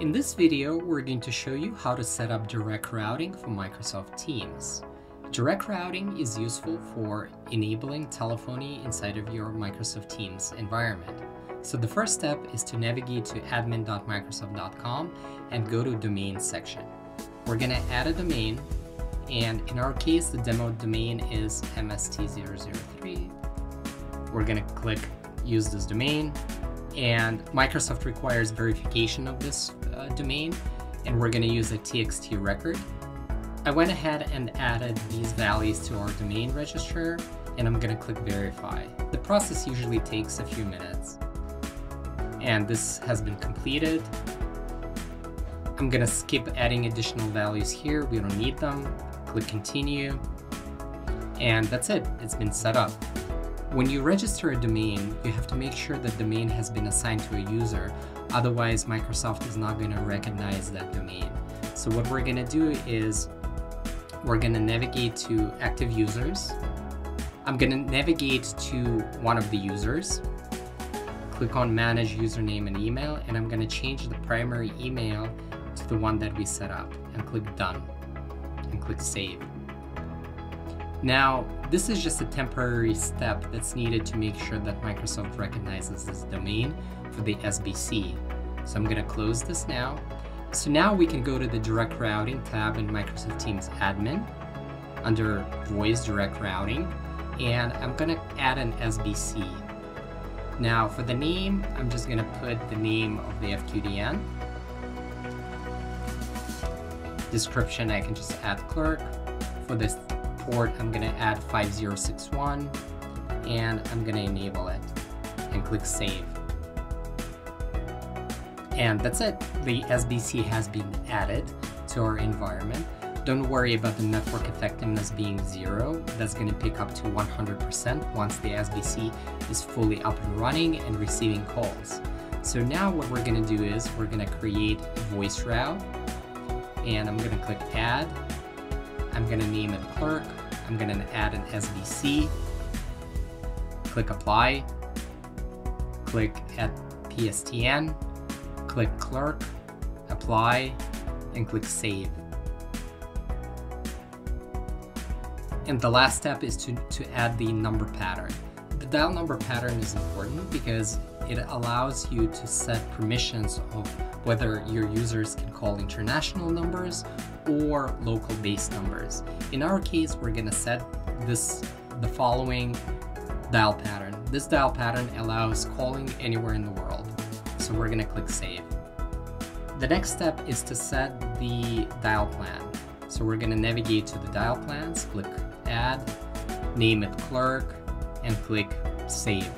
In this video, we're going to show you how to set up direct routing for Microsoft Teams. Direct routing is useful for enabling telephony inside of your Microsoft Teams environment. So the first step is to navigate to admin.microsoft.com and go to domain section. We're going to add a domain, and in our case, the demo domain is MST003. We're going to click use this domain, and Microsoft requires verification of this domain, and we're going to use a TXT record. I went ahead and added these values to our domain registrar, and I'm going to click verify. The process usually takes a few minutes, and this has been completed. I'm going to skip adding additional values here. We don't need them. Click continue, and that's it. It's been set up. When you register a domain, you have to make sure that domain has been assigned to a user, otherwise Microsoft is not going to recognize that domain. So what we're going to do is we're going to navigate to active users. I'm going to navigate to one of the users, click on manage username and email, and I'm going to change the primary email to the one that we set up, and click done, and click save. Now, this is just a temporary step that's needed to make sure that Microsoft recognizes this domain for the SBC. So I'm going to close this now. So now we can go to the Direct Routing tab in Microsoft Teams Admin under Voice Direct Routing, and I'm going to add an SBC. Now for the name, I'm just going to put the name of the FQDN. Description, I can just add clerk. For this port, I'm going to add 5061, and I'm going to enable it and click save. And that's it. The SBC has been added to our environment. Don't worry about the network effectiveness being zero. That's going to pick up to 100% once the SBC is fully up and running and receiving calls. So now what we're going to do is we're going to create a voice route, and I'm going to click add. I'm going to name it clerk. I'm going to add an SBC. Click apply. Click at PSTN. Click clerk, apply, and click save. And the last step is to add the number pattern. The dial number pattern is important because it allows you to set permissions of whether your users can call international numbers or local base numbers. In our case, we're going to set the following dial pattern. This dial pattern allows calling anywhere in the world. So we're going to click save. The next step is to set the dial plan. So we're going to navigate to the dial plans, click add, name it clerk, and click save.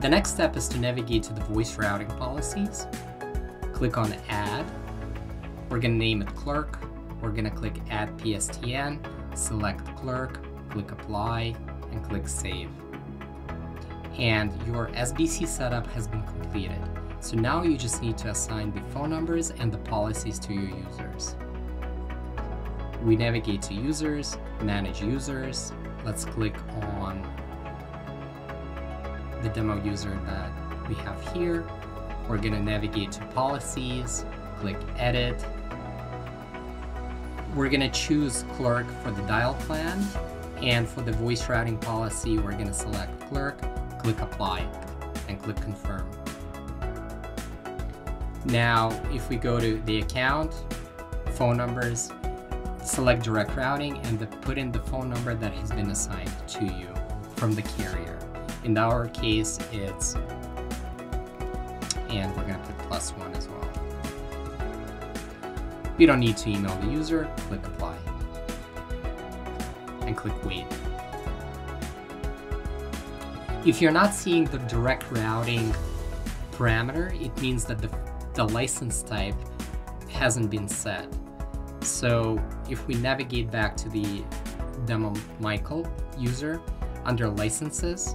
The next step is to navigate to the voice routing policies. Click on add. We're going to name it clerk. We're going to click add PSTN, select clerk, click apply, and click save. And your SBC setup has been completed. So now you just need to assign the phone numbers and the policies to your users. We navigate to users, manage users. Let's click on the demo user that we have here. We're going to navigate to policies, click edit. We're going to choose clerk for the dial plan, and for the voice routing policy, we're going to select clerk. Click apply and click confirm. Now, if we go to the account, phone numbers, select direct routing, and put in the phone number that has been assigned to you from the carrier. In our case, it's, and we're going to put +1 as well. We don't need to email the user, click apply and click wait. If you're not seeing the direct routing parameter, it means that the license type hasn't been set. So if we navigate back to the demo Michael user, under licenses,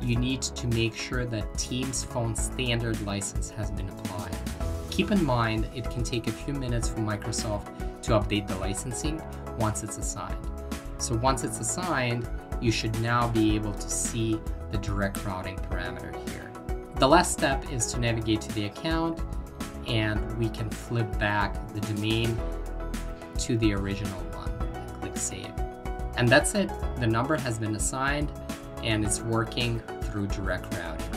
you need to make sure that Teams Phone Standard license has been applied. Keep in mind, it can take a few minutes for Microsoft to update the licensing once it's assigned. So once it's assigned, you should now be able to see the direct routing parameter here. The last step is to navigate to the account and we can flip back the domain to the original one and click save. And that's it. The number has been assigned and it's working through direct routing.